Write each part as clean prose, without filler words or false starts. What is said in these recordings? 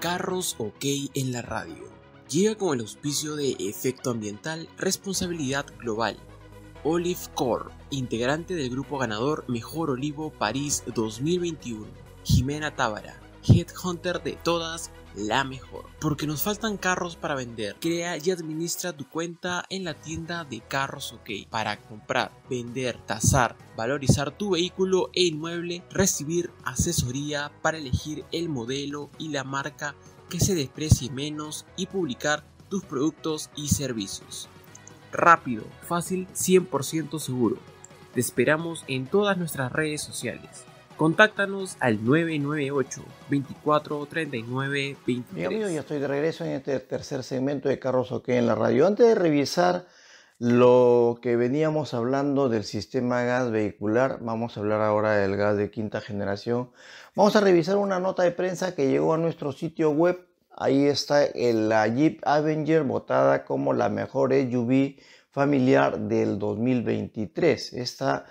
Carros OK en la radio. Llega con el auspicio de Efecto Ambiental, Responsabilidad Global, Olive Core, integrante del grupo ganador Mejor Olivo París 2021, Jimena Távara, Headhunter de todas, la mejor. Porque nos faltan carros para vender. Crea y administra tu cuenta en la tienda de Carros OK para comprar, vender, tasar, valorizar tu vehículo e inmueble, recibir asesoría para elegir el modelo y la marca que se desprecie menos y publicar tus productos y servicios. Rápido, fácil, 100% seguro. Te esperamos en todas nuestras redes sociales. Contáctanos al 998-2439-23. Bien, amigos, ya estoy de regreso en este tercer segmento de Carros OK en la radio. Antes de revisar lo que veníamos hablando del sistema gas vehicular, vamos a hablar ahora del gas de quinta generación. Vamos a revisar una nota de prensa que llegó a nuestro sitio web. Ahí está la Jeep Avenger, votada como la mejor SUV familiar del 2023. Esta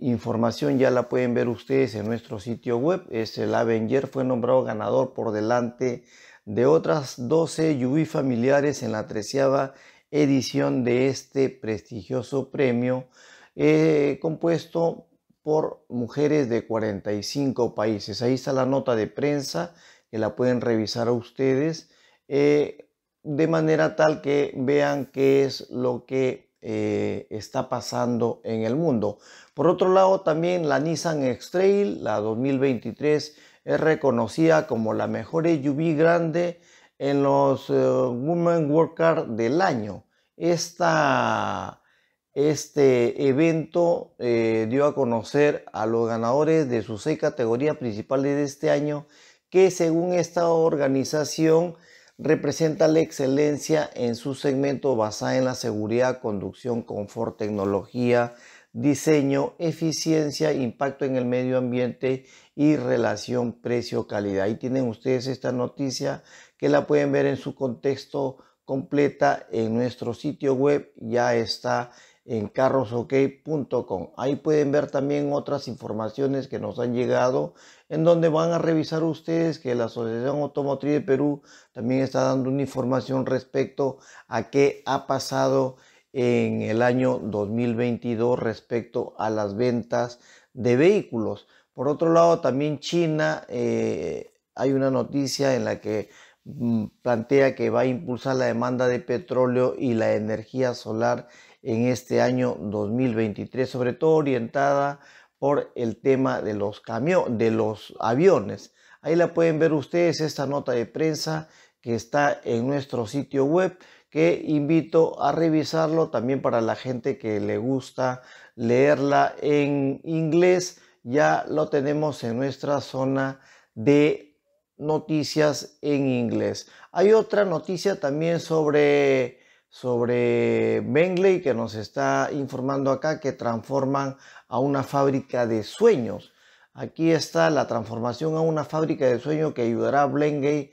información ya la pueden ver ustedes en nuestro sitio web. Es el Avenger, fue nombrado ganador por delante de otras 12 SUV familiares en la 13ª edición de este prestigioso premio, compuesto por mujeres de 45 países. Ahí está la nota de prensa que la pueden revisar a ustedes, de manera tal que vean qué es lo que está pasando en el mundo. Por otro lado, también la Nissan X-Trail, la 2023, es reconocida como la mejor SUV grande en los Women's World Car del año. Este evento dio a conocer a los ganadores de sus 6 categorías principales de este año, que según esta organización representa la excelencia en su segmento basada en la seguridad, conducción, confort, tecnología, diseño, eficiencia, impacto en el medio ambiente y relación precio-calidad. Ahí tienen ustedes esta noticia que la pueden ver en su contexto completa en nuestro sitio web. Ya está en carrosok.com. Ahí pueden ver también otras informaciones que nos han llegado, en donde van a revisar ustedes que la Asociación Automotriz de Perú también está dando una información respecto a qué ha pasado en el año 2022 respecto a las ventas de vehículos. Por otro lado, también China, hay una noticia en la que plantea que va a impulsar la demanda de petróleo y la energía solar en este año 2023, sobre todo orientada por el tema de los aviones. Ahí la pueden ver ustedes, esta nota de prensa que está en nuestro sitio web, que invito a revisarlo también para la gente que le gusta leerla en inglés. Ya lo tenemos en nuestra zona de noticias en inglés. Hay otra noticia también sobre Bentley que nos está informando acá, que transforman a una fábrica de sueños. Aquí está la transformación a una fábrica de sueños que ayudará a Bentley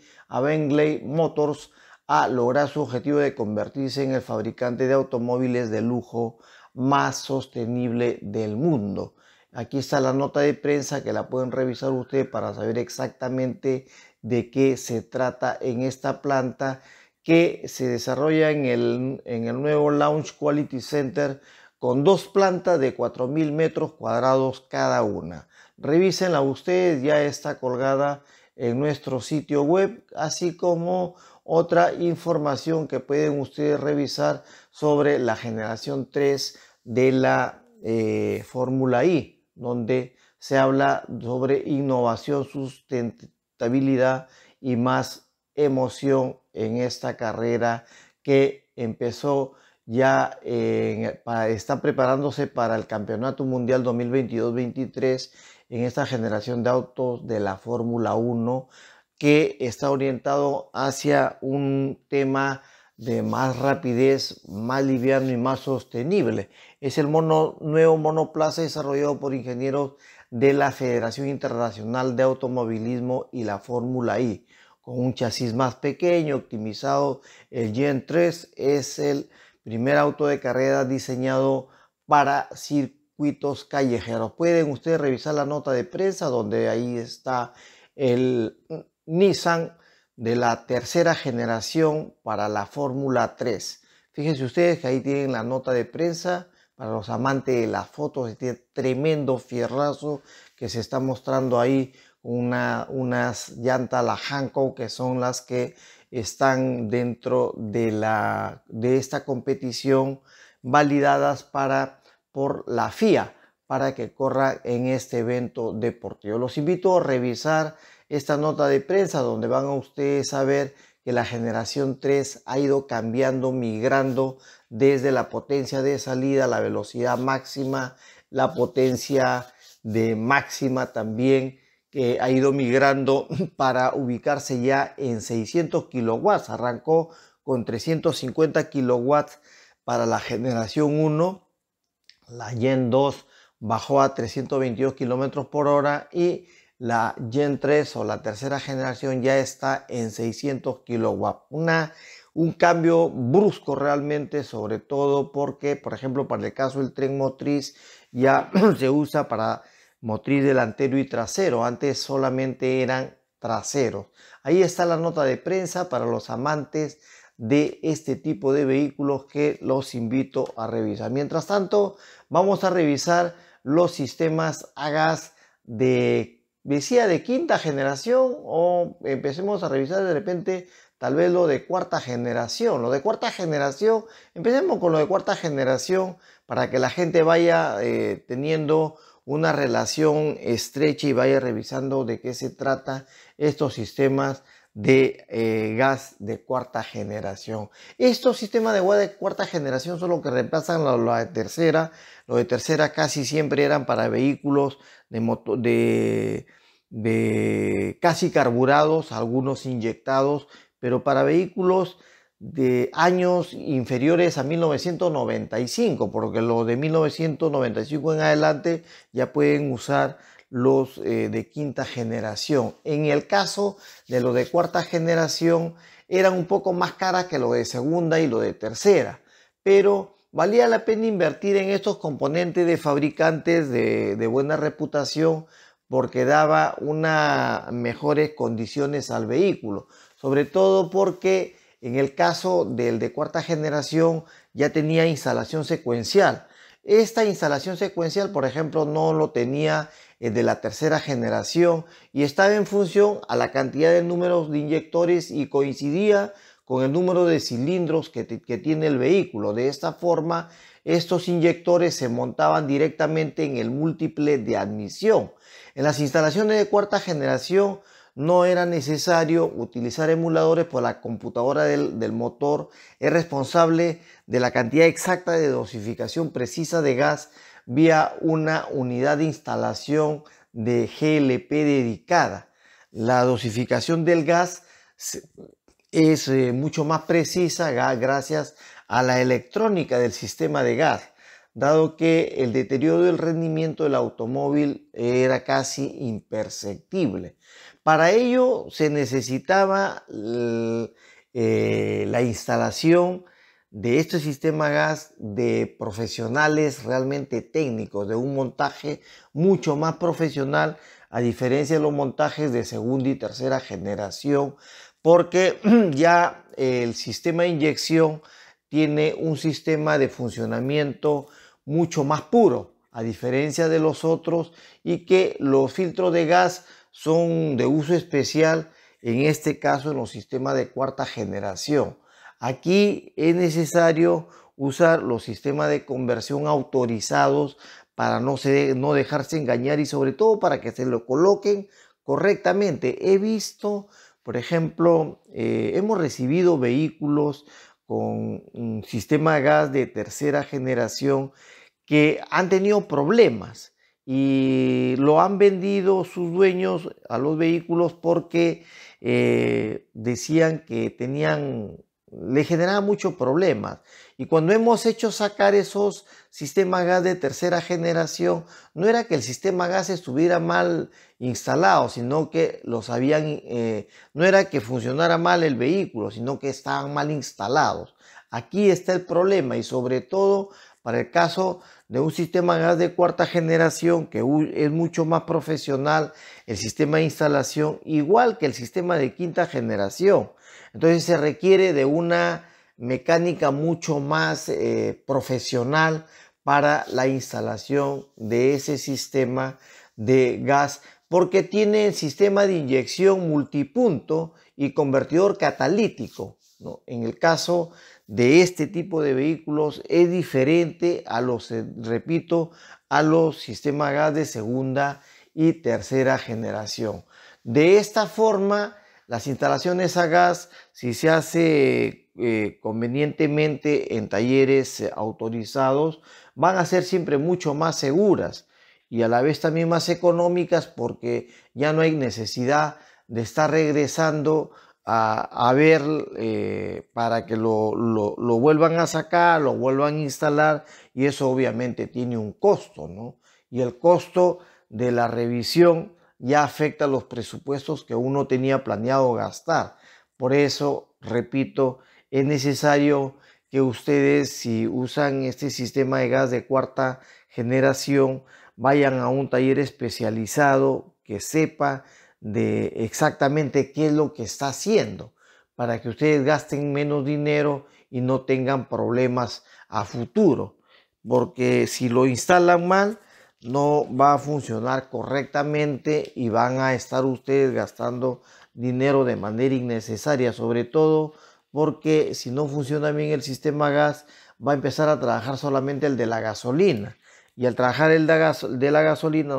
Motors a lograr su objetivo de convertirse en el fabricante de automóviles de lujo más sostenible del mundo. Aquí está la nota de prensa que la pueden revisar ustedes para saber exactamente de qué se trata en esta planta que se desarrolla en el nuevo Launch Quality Center, con 2 plantas de 4.000 metros cuadrados cada una. Revísenla ustedes, ya está colgada en nuestro sitio web, así como otra información que pueden ustedes revisar sobre la generación 3 de la Fórmula I, donde se habla sobre innovación, sustentabilidad y más emoción en esta carrera que empezó ya, está preparándose para el Campeonato Mundial 2022-23 en esta generación de autos de la Fórmula 1, que está orientado hacia un tema de más rapidez, más liviano y más sostenible. Es el nuevo monoplaza desarrollado por ingenieros de la Federación Internacional de Automovilismo y la Fórmula I. Con un chasis más pequeño, optimizado, el Gen 3 es el primer auto de carrera diseñado para circuitos callejeros. Pueden ustedes revisar la nota de prensa, donde ahí está el Nissan de la tercera generación para la Fórmula 3. Fíjense ustedes que ahí tienen la nota de prensa para los amantes de las fotos. Este tremendo fierrazo que se está mostrando ahí, unas llantas, la Hankook, que son las que están dentro de esta competición, validadas por la FIA para que corra en este evento deportivo. Los invito a revisar esta nota de prensa, donde van a ustedes a ver que la generación 3 ha ido cambiando, migrando desde la potencia de salida, la velocidad máxima, la potencia de máxima también, que ha ido migrando para ubicarse ya en 600 kilowatts. Arrancó con 350 kilowatts para la generación 1, la Gen 2 bajó a 322 kilómetros por hora y la Gen 3 o la tercera generación ya está en 600 kilowatts. Un cambio brusco realmente, sobre todo porque, por ejemplo, para el caso del tren motriz ya se usa para motriz delantero y trasero. Antes solamente eran traseros. Ahí está la nota de prensa para los amantes de este tipo de vehículos, que los invito a revisar. Mientras tanto, vamos a revisar los sistemas a gas de decía de quinta generación, o empecemos a revisar de repente tal vez lo de cuarta generación. Empecemos con lo de cuarta generación para que la gente vaya teniendo una relación estrecha y vaya revisando de qué se trata estos sistemas de gas de cuarta generación. Estos sistemas de gas de cuarta generación son los que reemplazan los de tercera. Los de tercera casi siempre eran para vehículos de casi carburados, algunos inyectados, pero para vehículos de años inferiores a 1995, porque los de 1995 en adelante ya pueden usar los de quinta generación. En el caso de los de cuarta generación, eran un poco más caras que los de segunda y los de tercera, pero valía la pena invertir en estos componentes de fabricantes de buena reputación, porque daba unas mejores condiciones al vehículo, sobre todo porque en el caso del de cuarta generación ya tenía instalación secuencial. Esta instalación secuencial, por ejemplo, no lo tenía de la tercera generación, y estaba en función a la cantidad de números de inyectores y coincidía con el número de cilindros que tiene el vehículo. De esta forma, estos inyectores se montaban directamente en el múltiple de admisión. En las instalaciones de cuarta generación no era necesario utilizar emuladores, pues la computadora del motor es responsable de la cantidad exacta de dosificación precisa de gas vía una unidad de instalación de GLP dedicada. La dosificación del gas es mucho más precisa gracias a la electrónica del sistema de gas, dado que el deterioro del rendimiento del automóvil era casi imperceptible. Para ello se necesitaba la instalación de este sistema gas de profesionales realmente técnicos, de un montaje mucho más profesional, a diferencia de los montajes de segunda y tercera generación, porque ya el sistema de inyección tiene un sistema de funcionamiento mucho más puro, a diferencia de los otros, y que los filtros de gas son de uso especial, en este caso en los sistemas de cuarta generación. Aquí es necesario usar los sistemas de conversión autorizados para no dejarse engañar, y sobre todo para que se lo coloquen correctamente. He visto, por ejemplo, hemos recibido vehículos con un sistema de gas de tercera generación que han tenido problemas y lo han vendido sus dueños a los vehículos porque decían que le generaba muchos problemas. Y cuando hemos hecho sacar esos sistemas gas de tercera generación, no era que el sistema gas estuviera mal instalado, sino que no era que funcionara mal el vehículo, sino que estaban mal instalados. Aquí está el problema, y sobre todo Para el caso de un sistema de gas de cuarta generación, que es mucho más profesional el sistema de instalación, igual que el sistema de quinta generación. Entonces se requiere de una mecánica mucho más profesional para la instalación de ese sistema de gas, porque tiene el sistema de inyección multipunto y convertidor catalítico, ¿no? En el caso de este tipo de vehículos es diferente a los, repito, a los sistemas gas de segunda y tercera generación. De esta forma, las instalaciones a gas, si se hace convenientemente en talleres autorizados, van a ser siempre mucho más seguras y a la vez también más económicas, porque ya no hay necesidad de estar regresando a ver para que lo vuelvan a sacar, lo vuelvan a instalar, y eso obviamente tiene un costo, ¿no? Y el costo de la revisión ya afecta los presupuestos que uno tenía planeado gastar. Por eso, repito, es necesario que ustedes, si usan este sistema de gas de cuarta generación, vayan a un taller especializado que sepa de exactamente qué es lo que está haciendo, para que ustedes gasten menos dinero y no tengan problemas a futuro, porque si lo instalan mal, no va a funcionar correctamente y van a estar ustedes gastando dinero de manera innecesaria, sobre todo porque si no funciona bien el sistema gas, va a empezar a trabajar solamente el de la gasolina. Y al trabajar el de la gasolina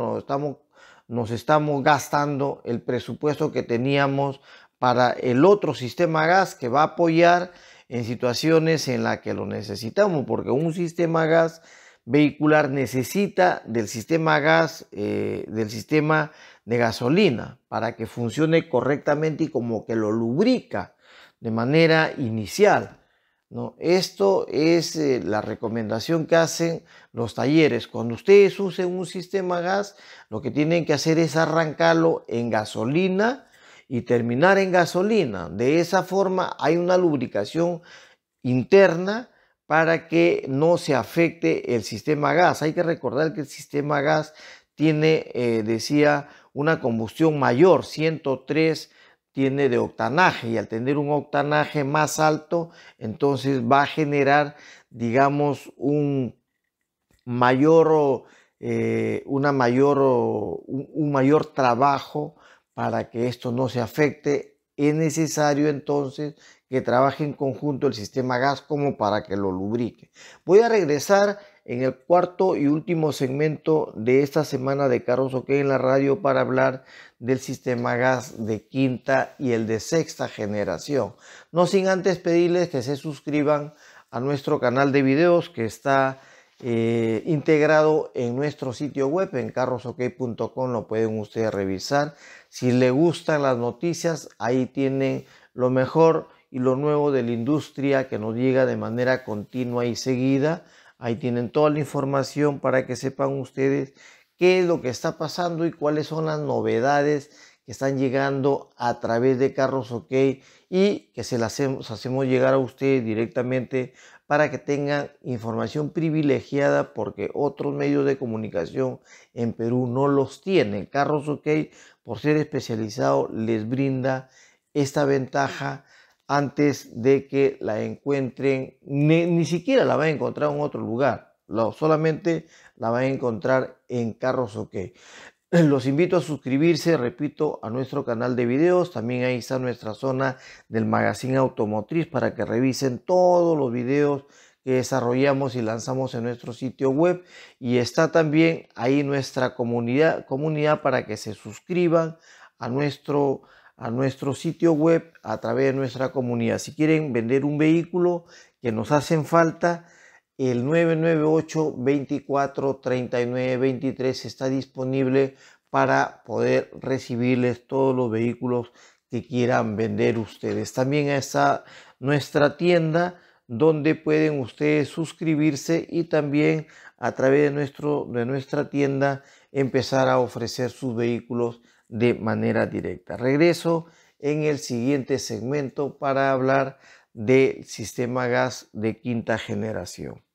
nos estamos gastando el presupuesto que teníamos para el otro sistema gas, que va a apoyar en situaciones en las que lo necesitamos, porque un sistema gas vehicular necesita del sistema gas, del sistema de gasolina, para que funcione correctamente y como que lo lubrica de manera inicial, ¿no? Esto es la recomendación que hacen los talleres. Cuando ustedes usen un sistema gas, lo que tienen que hacer es arrancarlo en gasolina y terminar en gasolina. De esa forma hay una lubricación interna para que no se afecte el sistema gas. Hay que recordar que el sistema gas tiene, decía, una combustión mayor, 103 tiene de octanaje, y al tener un octanaje más alto, entonces va a generar, digamos, un mayor trabajo. Para que esto no se afecte, es necesario entonces que trabaje en conjunto el sistema gas como para que lo lubrique. Voy a regresar en el cuarto y último segmento de esta semana de Carros OK en la radio para hablar del sistema gas de quinta y el de sexta generación. No sin antes pedirles que se suscriban a nuestro canal de videos, que está integrado en nuestro sitio web en carrosok.com. Lo pueden ustedes revisar. Si les gustan las noticias, ahí tienen lo mejor y lo nuevo de la industria que nos llega de manera continua y seguida. Ahí tienen toda la información para que sepan ustedes qué es lo que está pasando y cuáles son las novedades que están llegando a través de Carros OK, y que se las hacemos llegar a ustedes directamente para que tengan información privilegiada, porque otros medios de comunicación en Perú no los tienen. Carros OK, por ser especializado, les brinda esta ventaja antes de que la encuentren, ni siquiera la van a encontrar en otro lugar, solamente la van a encontrar en Carros OK. Los invito a suscribirse, repito, a nuestro canal de videos. También ahí está nuestra zona del magazine automotriz para que revisen todos los videos que desarrollamos y lanzamos en nuestro sitio web, y está también ahí nuestra comunidad para que se suscriban a nuestro sitio web a través de nuestra comunidad. Si quieren vender un vehículo que nos hacen falta, el 998-2439-23 está disponible para poder recibirles todos los vehículos que quieran vender ustedes. También está nuestra tienda, donde pueden ustedes suscribirse y también a través de nuestra tienda empezar a ofrecer sus vehículos de manera directa. Regreso en el siguiente segmento para hablar del sistema gas de quinta generación.